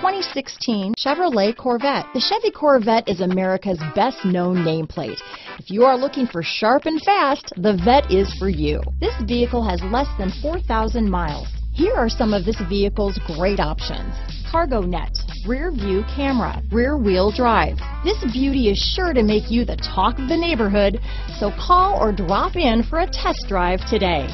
2016 Chevrolet Corvette. The Chevy Corvette is America's best-known nameplate. If you are looking for sharp and fast, the Vette is for you. This vehicle has less than 4,000 miles. Here are some of this vehicle's great options. Cargo net, rear view camera, rear wheel drive. This beauty is sure to make you the talk of the neighborhood, so call or drop in for a test drive today.